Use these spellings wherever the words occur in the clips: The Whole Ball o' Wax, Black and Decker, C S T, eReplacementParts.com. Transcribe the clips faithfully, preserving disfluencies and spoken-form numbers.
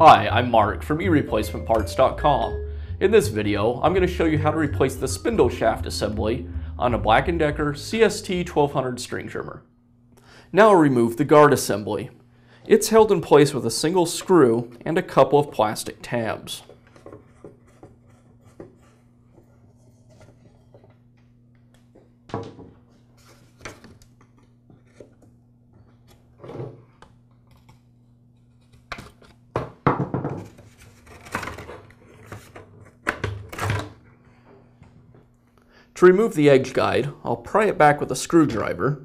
Hi, I'm Mark from e replacement parts dot com. In this video, I'm going to show you how to replace the spindle shaft assembly on a Black and Decker C S T twelve hundred string trimmer. Now I'll remove the guard assembly. It's held in place with a single screw and a couple of plastic tabs. To remove the edge guide, I'll pry it back with a screwdriver.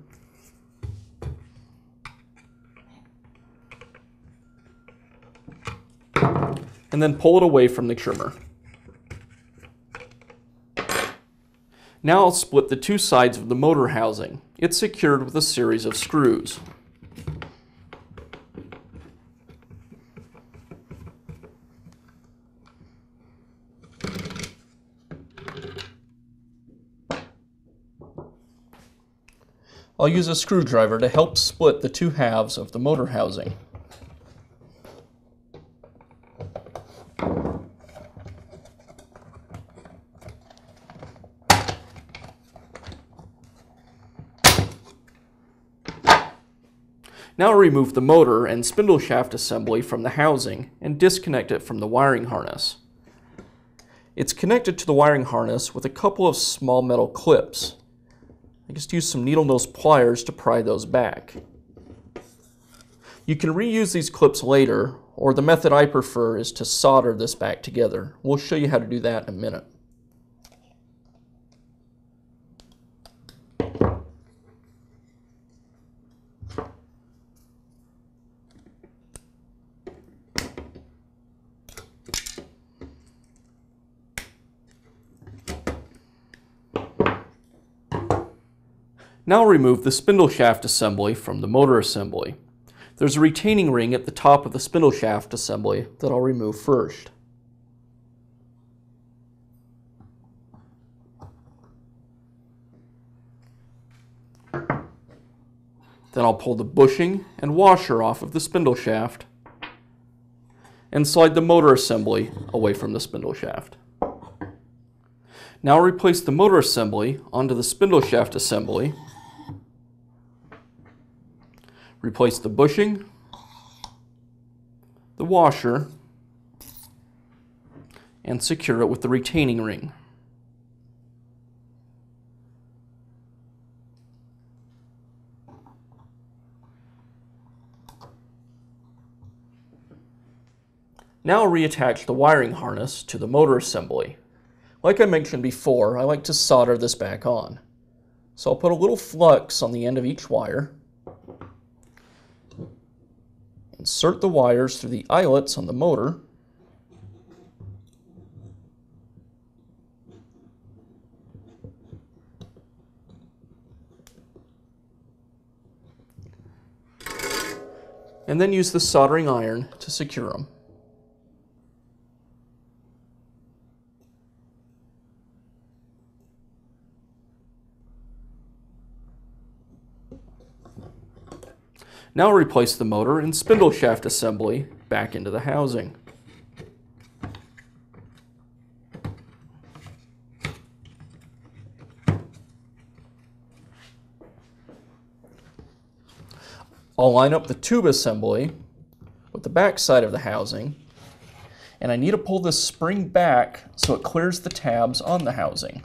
And then pull it away from the trimmer. Now I'll split the two sides of the motor housing. It's secured with a series of screws. I'll use a screwdriver to help split the two halves of the motor housing. Now remove the motor and spindle shaft assembly from the housing and disconnect it from the wiring harness. It's connected to the wiring harness with a couple of small metal clips. I just use some needle nose pliers to pry those back. You can reuse these clips later, or the method I prefer is to solder this back together. We'll show you how to do that in a minute. Now remove the spindle shaft assembly from the motor assembly. There's a retaining ring at the top of the spindle shaft assembly that I'll remove first. Then I'll pull the bushing and washer off of the spindle shaft and slide the motor assembly away from the spindle shaft. Now replace the motor assembly onto the spindle shaft assembly. Replace the bushing, the washer, and secure it with the retaining ring. Now reattach the wiring harness to the motor assembly. Like I mentioned before, I like to solder this back on. So I'll put a little flux on the end of each wire. Insert the wires through the eyelets on the motor. And then use the soldering iron to secure them. Now replace the motor and spindle shaft assembly back into the housing. I'll line up the tube assembly with the back side of the housing, and I need to pull this spring back so it clears the tabs on the housing,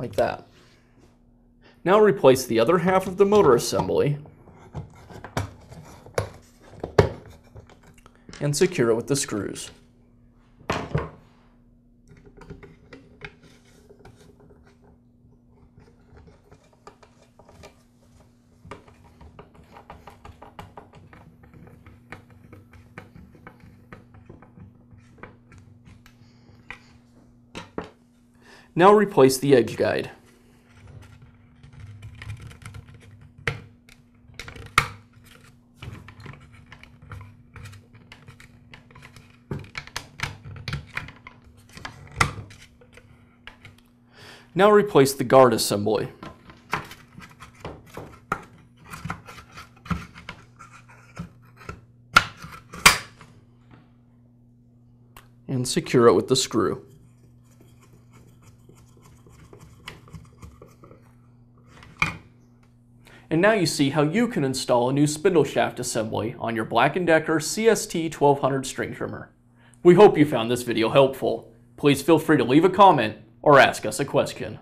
like that. Now replace the other half of the motor assembly and secure it with the screws. Now replace the edge guide. Now replace the guard assembly. and secure it with the screw. And now you see how you can install a new spindle shaft assembly on your Black and Decker C S T twelve hundred string trimmer. We hope you found this video helpful. Please feel free to leave a comment or ask us a question.